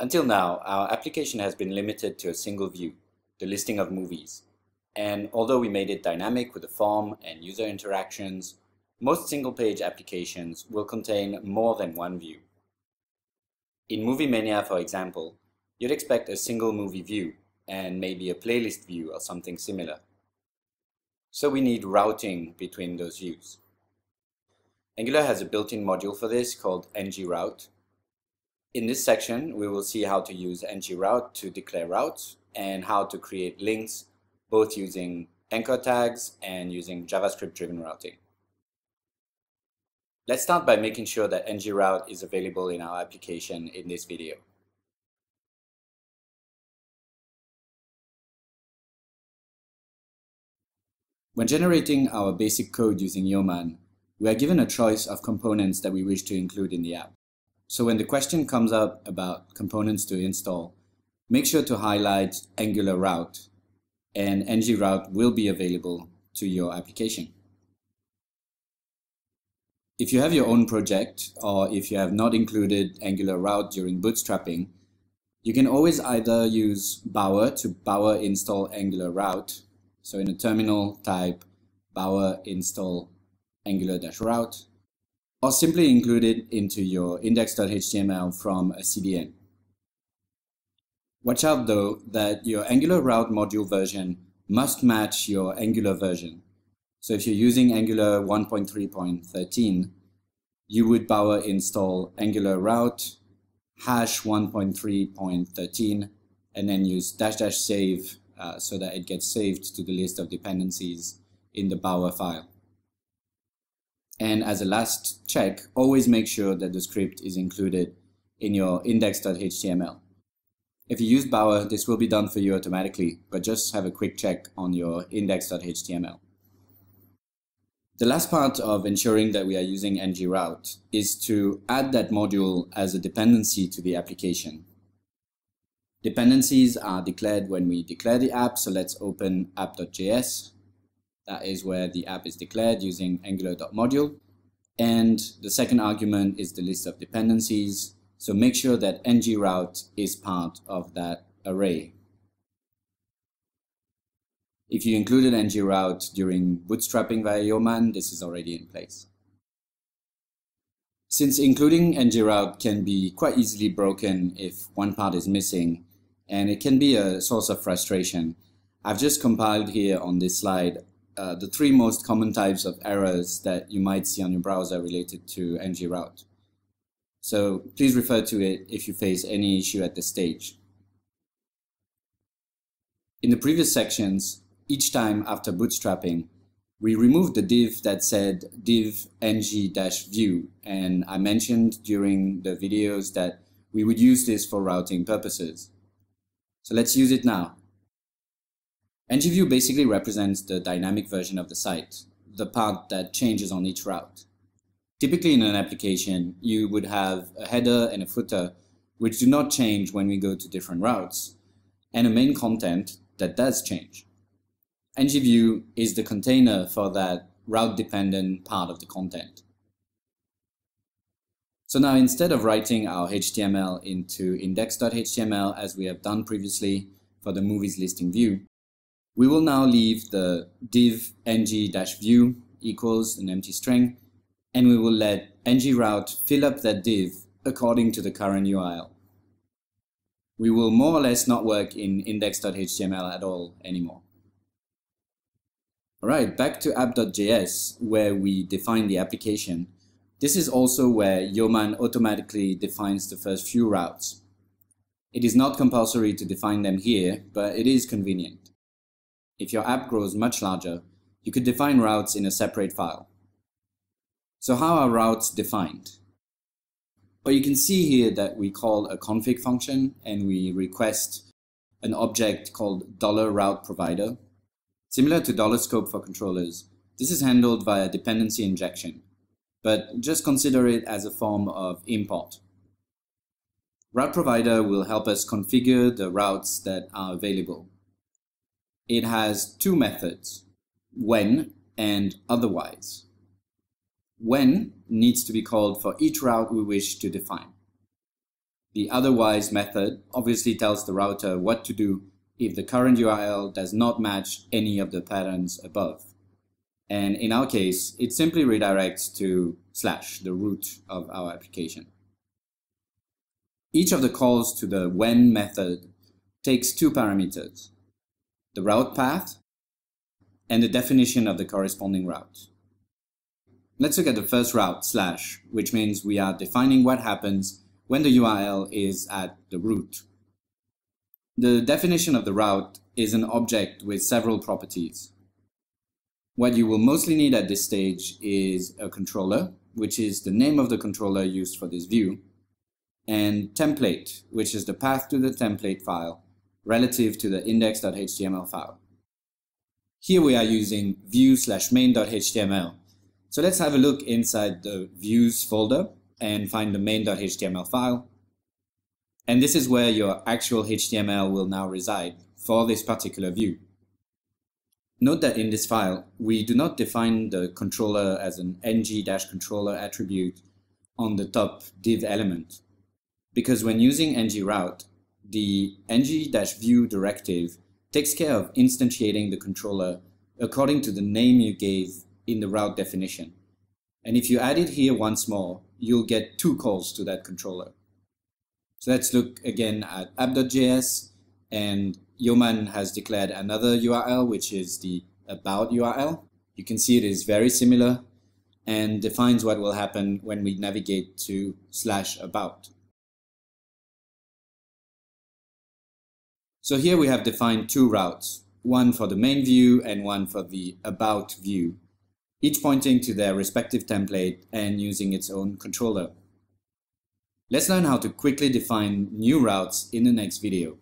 Until now, our application has been limited to a single view, the listing of movies. And although we made it dynamic with the form and user interactions, most single-page applications will contain more than one view. In Movie Mania, for example, you'd expect a single movie view and maybe a playlist view or something similar. So we need routing between those views. Angular has a built-in module for this called ngRoute. In this section, we will see how to use ngRoute to declare routes and how to create links both using anchor tags and using JavaScript-driven routing. Let's start by making sure that ngRoute is available in our application in this video. When generating our basic code using Yeoman, we are given a choice of components that we wish to include in the app. So when the question comes up about components to install, make sure to highlight ngRoute, and ngRoute will be available to your application. If you have your own project, or if you have not included ngRoute during bootstrapping, you can always either use Bower to Bower install ngRoute. So in a terminal, type Bower install angular-route, or simply include it into your index.html from a CDN. Watch out though that your ngRoute module version must match your Angular version. So if you're using Angular 1.3.13, you would Bower install ngRoute #1.3.13 and then use --save so that it gets saved to the list of dependencies in the Bower file. And as a last check, always make sure that the script is included in your index.html. If you use Bower, this will be done for you automatically, but just have a quick check on your index.html. The last part of ensuring that we are using ngRoute is to add that module as a dependency to the application. Dependencies are declared when we declare the app, so let's open app.js. That is where the app is declared using angular.module. And the second argument is the list of dependencies. So make sure that ngRoute is part of that array. If you included ngRoute during bootstrapping via Yeoman, this is already in place. Since including ngRoute can be quite easily broken if one part is missing, and it can be a source of frustration, I've just compiled here on this slide the three most common types of errors that you might see on your browser related to ngRoute. So please refer to it if you face any issue at this stage. In the previous sections, each time after bootstrapping, we removed the div that said div ng-view, and I mentioned during the videos that we would use this for routing purposes. So let's use it now. ng-view basically represents the dynamic version of the site, the part that changes on each route. Typically in an application, you would have a header and a footer which do not change when we go to different routes, and a main content that does change. ng-view is the container for that route-dependent part of the content. So now instead of writing our HTML into index.html as we have done previously for the movies listing view, we will now leave the div ng-view equals an empty string, and we will let ngRoute fill up that div according to the current URL. We will more or less not work in index.html at all anymore. All right, back to app.js where we define the application. This is also where Yeoman automatically defines the first few routes. It is not compulsory to define them here, but it is convenient. If your app grows much larger, you could define routes in a separate file. So how are routes defined? Well, you can see here that we call a config function and we request an object called $RouteProvider. Similar to $scope for controllers, this is handled via dependency injection, but just consider it as a form of import. $RouteProvider will help us configure the routes that are available. It has two methods, when and otherwise. When needs to be called for each route we wish to define. The otherwise method obviously tells the router what to do if the current URL does not match any of the patterns above. And in our case, it simply redirects to / the root of our application. Each of the calls to the when method takes two parameters, the route path and the definition of the corresponding route. Let's look at the first route, /, which means we are defining what happens when the URL is at the root. The definition of the route is an object with several properties. What you will mostly need at this stage is a controller, which is the name of the controller used for this view, and template, which is the path to the template file relative to the index.html file. Here we are using view /main.html. So let's have a look inside the views folder and find the main.html file. And this is where your actual HTML will now reside for this particular view. Note that in this file, we do not define the controller as an ng-controller attribute on the top div element, because when using ngRoute, the ng-view directive takes care of instantiating the controller according to the name you gave in the route definition. And if you add it here once more, you'll get two calls to that controller. So let's look again at app.js, and Yeoman has declared another URL, which is the about URL. You can see it is very similar and defines what will happen when we navigate to /about. So here we have defined two routes, one for the main view and one for the about view, each pointing to their respective template and using its own controller. Let's learn how to quickly define new routes in the next video.